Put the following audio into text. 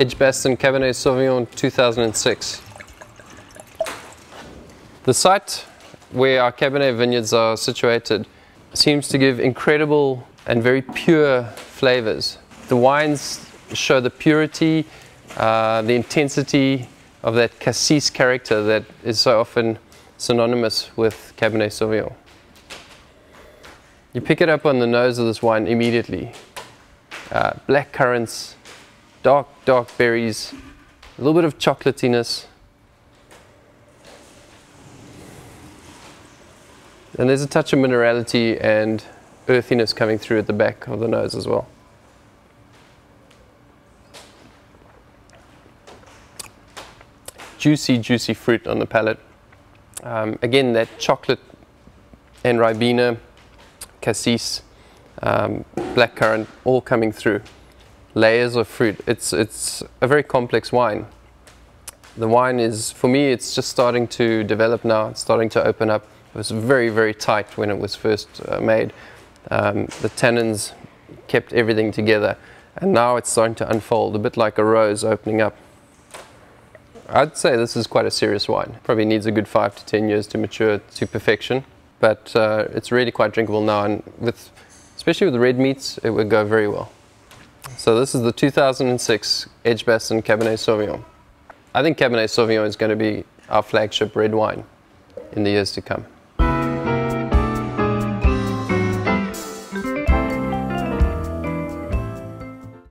Edgebaston Cabernet Sauvignon 2006. The site where our Cabernet vineyards are situated seems to give incredible and very pure flavors. The wines show the purity, the intensity of that cassis character that is so often synonymous with Cabernet Sauvignon. You pick it up on the nose of this wine immediately. Black currants, dark berries, a little bit of chocolatiness. And there's a touch of minerality and earthiness coming through at the back of the nose as well. Juicy, juicy fruit on the palate. Again, that chocolate and Ribena, cassis, blackcurrant, all coming through. Layers of fruit. It's a very complex wine. The wine is, for me, it's just starting to develop now. It's starting to open up. It was very tight when it was first made. The tannins kept everything together. And now it's starting to unfold, a bit like a rose opening up. I'd say this is quite a serious wine. Probably needs a good 5 to 10 years to mature to perfection, but it's really quite drinkable now, and with, especially with the red meats, it would go very well. So this is the 2006 Edgebaston Cabernet Sauvignon. I think Cabernet Sauvignon is going to be our flagship red wine in the years to come.